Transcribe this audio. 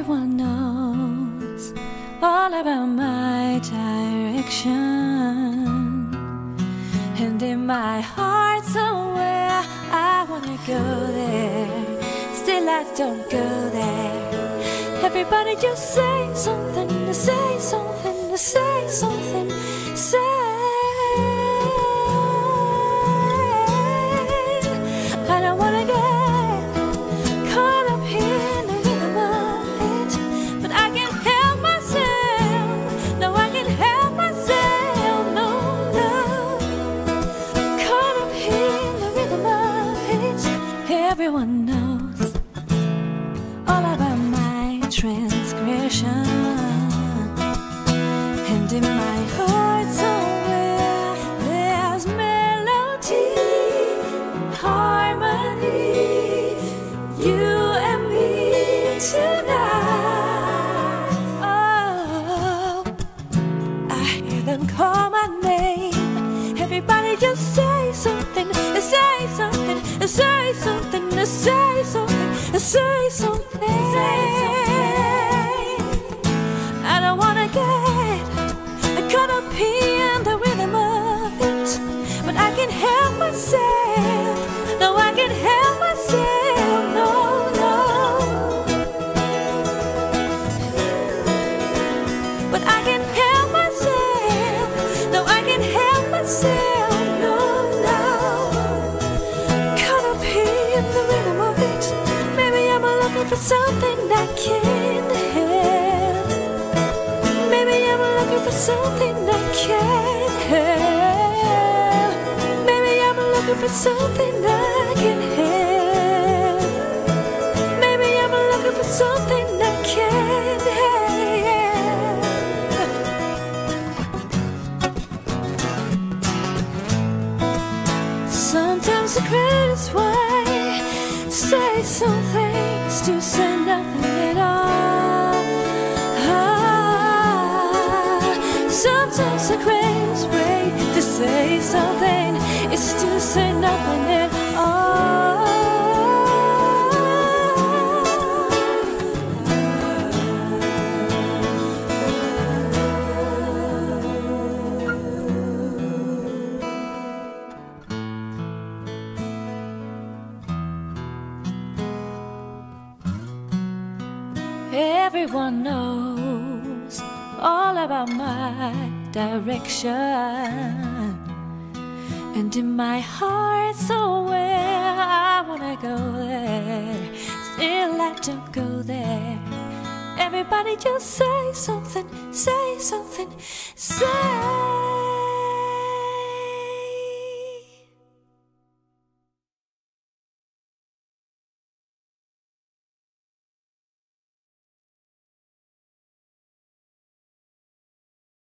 Everyone knows all about my direction, and in my heart somewhere I wanna go there. Still I don't go there. Everybody just say something, say something, say something, say. I don't wanna go. Everyone knows all about my transgression, and in my heart somewhere there's melody, harmony, you and me tonight. Oh, I hear them call my name. Everybody just say something, say something, say something, say something, say something. I don't wanna get caught up in the rhythm of it, but I can't help myself. No, I can't help myself. No, no, but I can't help myself. No, I can't help myself. For something I can't help. Maybe I'm looking for something I can't help. Maybe I'm looking for something I can help. Maybe I'm looking for something I can't help. Sometimes the greatest way, say something, to say nothing at all. Ah, sometimes the greatest way to say something is to say nothing at all. Everyone knows all about my direction, and in my heart somewhere I wanna go there. Still I don't go there. Everybody just say something, say something, say.